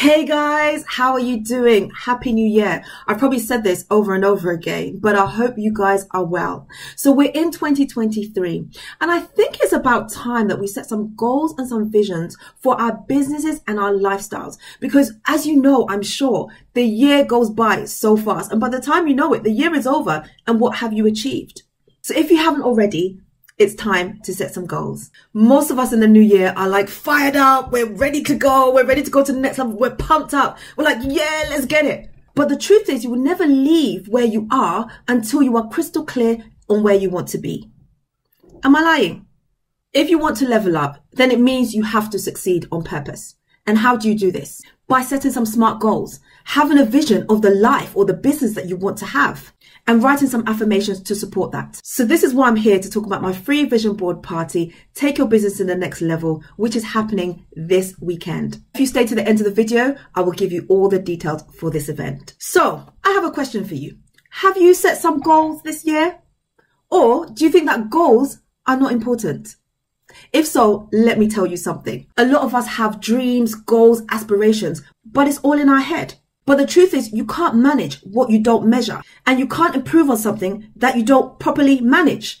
Hey guys, how are you doing? Happy New Year. I've probably said this over and over again, but I hope you guys are well. So we're in 2023, and I think it's about time that we set some goals and some visions for our businesses and our lifestyles. Because as you know, I'm sure the year goes by so fast, and by the time you know it, the year is over, and what have you achieved? So if you haven't already, it's time to set some goals. Most of us in the new year are like fired up. We're ready to go. We're ready to go to the next level. We're pumped up. We're like, yeah, let's get it. But the truth is you will never leave where you are until you are crystal clear on where you want to be. Am I lying? If you want to level up, then it means you have to succeed on purpose. And how do you do this? By setting some smart goals, having a vision of the life or the business that you want to have, and writing some affirmations to support that. So this is why I'm here to talk about my free vision board party, Take Your Business to the Next Level, which is happening this weekend. If you stay to the end of the video, I will give you all the details for this event. So I have a question for you. Have you set some goals this year? Or do you think that goals are not important? If so, let me tell you something. A lot of us have dreams, goals, aspirations, but it's all in our head. But the truth is you can't manage what you don't measure, and you can't improve on something that you don't properly manage.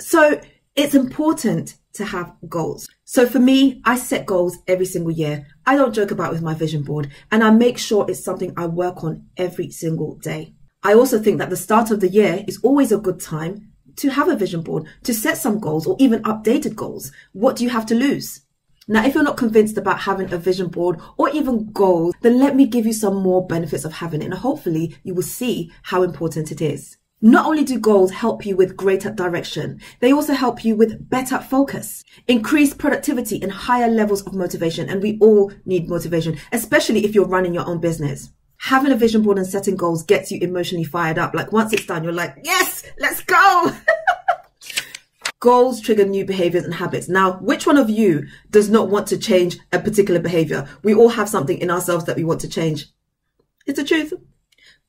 So it's important to have goals. So for me, I set goals every single year. I don't joke about with my vision board, and I make sure it's something I work on every single day. I also think that the start of the year is always a good time to have a vision board, to set some goals or even updated goals. What do you have to lose? Now, if you're not convinced about having a vision board or even goals, then let me give you some more benefits of having it, and hopefully you will see how important it is. Not only do goals help you with greater direction, they also help you with better focus, increased productivity, and higher levels of motivation. And we all need motivation, especially if you're running your own business. Having a vision board and setting goals gets you emotionally fired up. Like once it's done, you're like, yes, let's go. Goals trigger new behaviors and habits. Now, which one of you does not want to change a particular behavior? We all have something in ourselves that we want to change. It's the truth.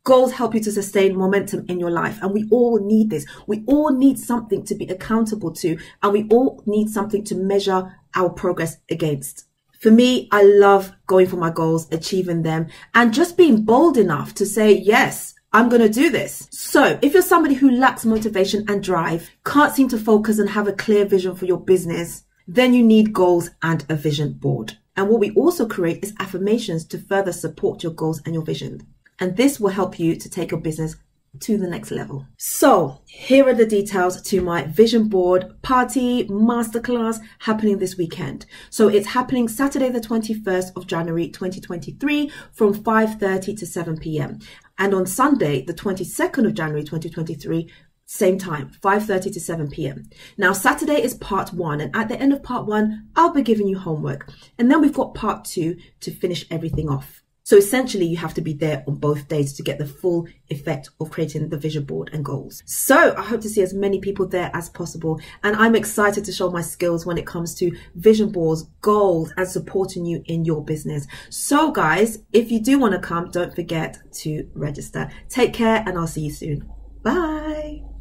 Goals help you to sustain momentum in your life. And we all need this. We all need something to be accountable to. And we all need something to measure our progress against. For me, I love going for my goals, achieving them, and just being bold enough to say, yes, I'm going to do this. So if you're somebody who lacks motivation and drive, can't seem to focus and have a clear vision for your business, then you need goals and a vision board. And what we also create is affirmations to further support your goals and your vision. And this will help you to take your business to the next level. So here are the details to my vision board party masterclass happening this weekend. So it's happening Saturday, the 21st of January, 2023 from 5:30 to 7 p.m. And on Sunday, the 22nd of January, 2023, same time, 5:30 to 7 p.m. Now, Saturday is part one. And at the end of part one, I'll be giving you homework. And then we've got part two to finish everything off. So essentially, you have to be there on both days to get the full effect of creating the vision board and goals. So I hope to see as many people there as possible. And I'm excited to show my skills when it comes to vision boards, goals, and supporting you in your business. So guys, if you do want to come, don't forget to register. Take care, and I'll see you soon. Bye.